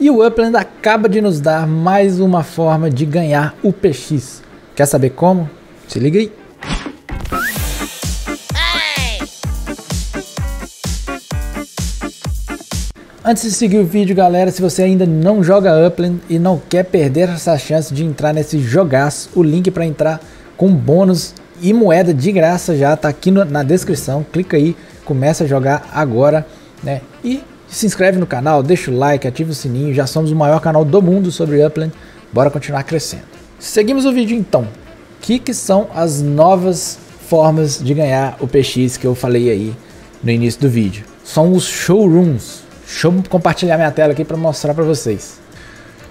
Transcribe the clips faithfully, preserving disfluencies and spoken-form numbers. E o Upland acaba de nos dar mais uma forma de ganhar U P X. Quer saber como? Se liga aí! Antes de seguir o vídeo, galera, se você ainda não joga Upland e não quer perder essa chance de entrar nesse jogaço, o link para entrar com bônus e moeda de graça já tá aqui no, na descrição. Clica aí, começa a jogar agora, né? E se inscreve no canal, deixa o like, ativa o sininho. Já somos o maior canal do mundo sobre Upland. Bora continuar crescendo. Seguimos o vídeo então. O que, que são as novas formas de ganhar o P X que eu falei aí no início do vídeo? São os showrooms. Deixa eu compartilhar minha tela aqui para mostrar para vocês.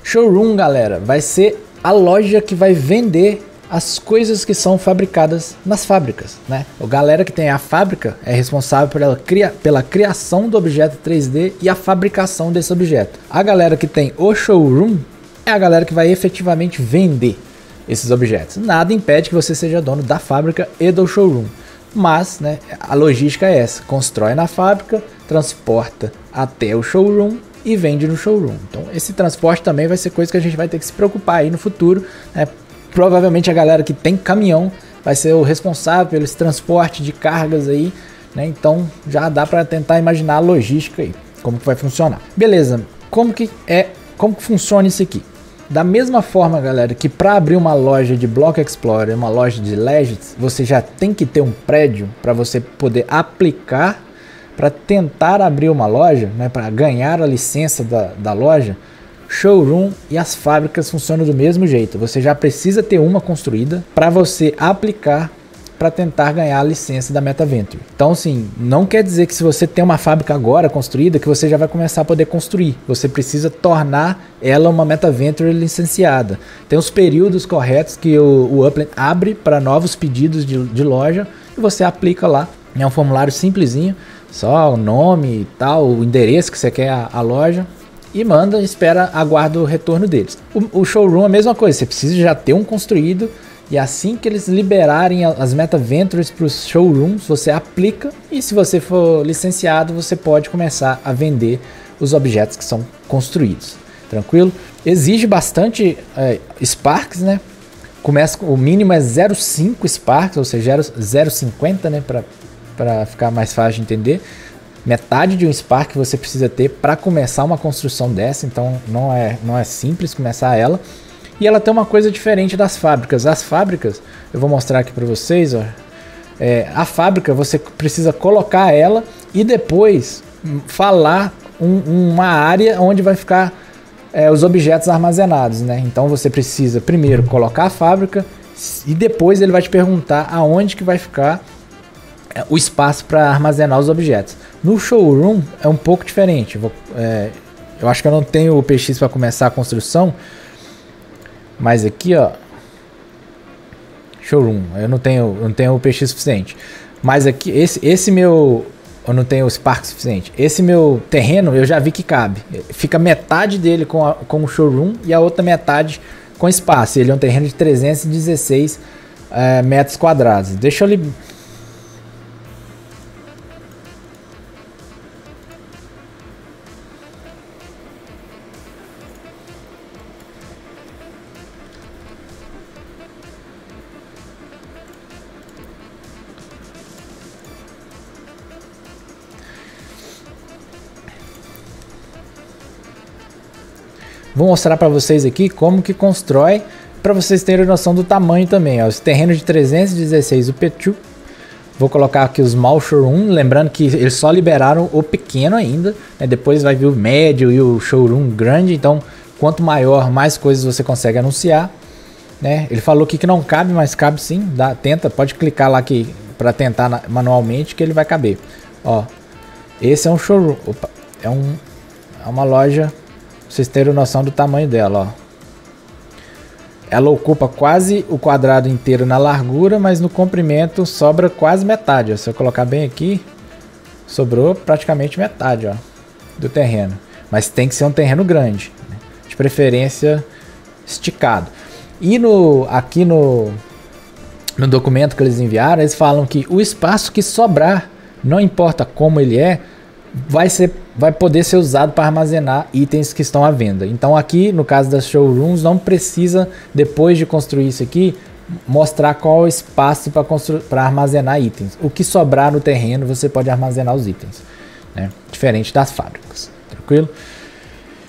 Showroom, galera, vai ser a loja que vai vender as coisas que são fabricadas nas fábricas, né? O galera que tem a fábrica é responsável pela, cria pela criação do objeto três D e a fabricação desse objeto. A galera que tem o showroom é a galera que vai efetivamente vender esses objetos. Nada impede que você seja dono da fábrica e do showroom. Mas, né, a logística é essa: constrói na fábrica, transporta até o showroom e vende no showroom. Então esse transporte também vai ser coisa que a gente vai ter que se preocupar aí no futuro, né? Provavelmente a galera que tem caminhão vai ser o responsável pelo esse transporte de cargas aí, né? Então já dá para tentar imaginar a logística aí, como que vai funcionar. Beleza, como que é, como que funciona isso aqui? Da mesma forma, galera, que para abrir uma loja de Block Explorer, uma loja de Legends, você já tem que ter um prédio para você poder aplicar para tentar abrir uma loja, né, para ganhar a licença da, da loja. Showroom e as fábricas funcionam do mesmo jeito. Você já precisa ter uma construída para você aplicar para tentar ganhar a licença da Meta Venture. Então, assim, não quer dizer que se você tem uma fábrica agora construída que você já vai começar a poder construir. Você precisa tornar ela uma Meta Venture licenciada. Tem os períodos corretos que o, o Upland abre para novos pedidos de, de loja e você aplica lá. É um formulário simplesinho, só o nome e tal, o endereço que você quer a, a loja. E manda, espera, aguarda o retorno deles. O, o showroom é a mesma coisa, você precisa já ter um construído. E assim que eles liberarem as Meta Ventures para os showrooms, você aplica e se você for licenciado, você pode começar a vender os objetos que são construídos. Tranquilo? Exige bastante é, Sparks, né? Começa, o mínimo é zero vírgula cinco Sparks, ou seja, zero vírgula cinquenta, né? Para ficar mais fácil de entender. Metade de um Spark você precisa ter para começar uma construção dessa, então não é, não é simples começar ela. E ela tem uma coisa diferente das fábricas. As fábricas, eu vou mostrar aqui para vocês, ó. É, a fábrica você precisa colocar ela e depois falar um, uma área onde vai ficar é, os objetos armazenados, né? Então você precisa primeiro colocar a fábrica e depois ele vai te perguntar aonde que vai ficar o espaço para armazenar os objetos. No showroom é um pouco diferente. Vou, é, eu acho que eu não tenho o P X para começar a construção. Mas aqui, ó, showroom, eu não tenho, não tenho o P X suficiente. Mas aqui, esse, esse meu, eu não tenho o Spark suficiente. Esse meu terreno, eu já vi que cabe. Fica metade dele com, a, com o showroom e a outra metade com espaço. Ele é um terreno de trezentos e dezesseis é, metros quadrados. Deixa eu li... Vou mostrar para vocês aqui como que constrói, para vocês terem noção do tamanho também. Ó. Esse terreno de trezentos e dezesseis, o P dois. Vou colocar aqui os Small Showroom, lembrando que eles só liberaram o pequeno ainda, né? Depois vai vir o médio e o Showroom grande, então quanto maior, mais coisas você consegue anunciar, né? Ele falou aqui que não cabe, mas cabe sim. Dá, tenta, pode clicar lá aqui para tentar na, manualmente que ele vai caber. Ó, esse é um Showroom, opa, é, um, é uma loja... Pra vocês terem noção do tamanho dela, ó. Ela ocupa quase o quadrado inteiro na largura, mas no comprimento sobra quase metade, ó. Se eu colocar bem aqui, sobrou praticamente metade, ó, do terreno. Mas tem que ser um terreno grande, né? De preferência esticado. E no, aqui no, no documento que eles enviaram, eles falam que o espaço que sobrar, não importa como ele é, vai ser vai poder ser usado para armazenar itens que estão à venda. Então aqui, no caso das showrooms, não precisa, depois de construir isso aqui, mostrar qual é o espaço para para armazenar itens. O que sobrar no terreno, você pode armazenar os itens, né? Diferente das fábricas, tranquilo?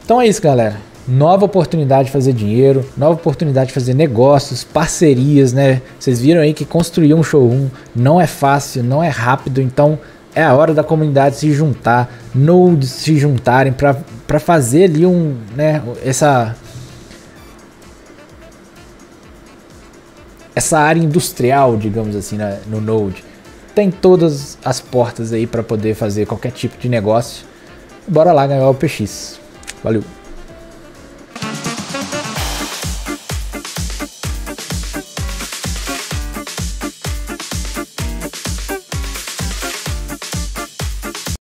Então é isso, galera. Nova oportunidade de fazer dinheiro, nova oportunidade de fazer negócios, parcerias, né? Vocês viram aí que construir um showroom não é fácil, não é rápido, então é a hora da comunidade se juntar, nodes se juntarem para fazer ali um, né, essa, essa área industrial, digamos assim, né, no node. Tem todas as portas aí para poder fazer qualquer tipo de negócio. Bora lá ganhar o P X. Valeu!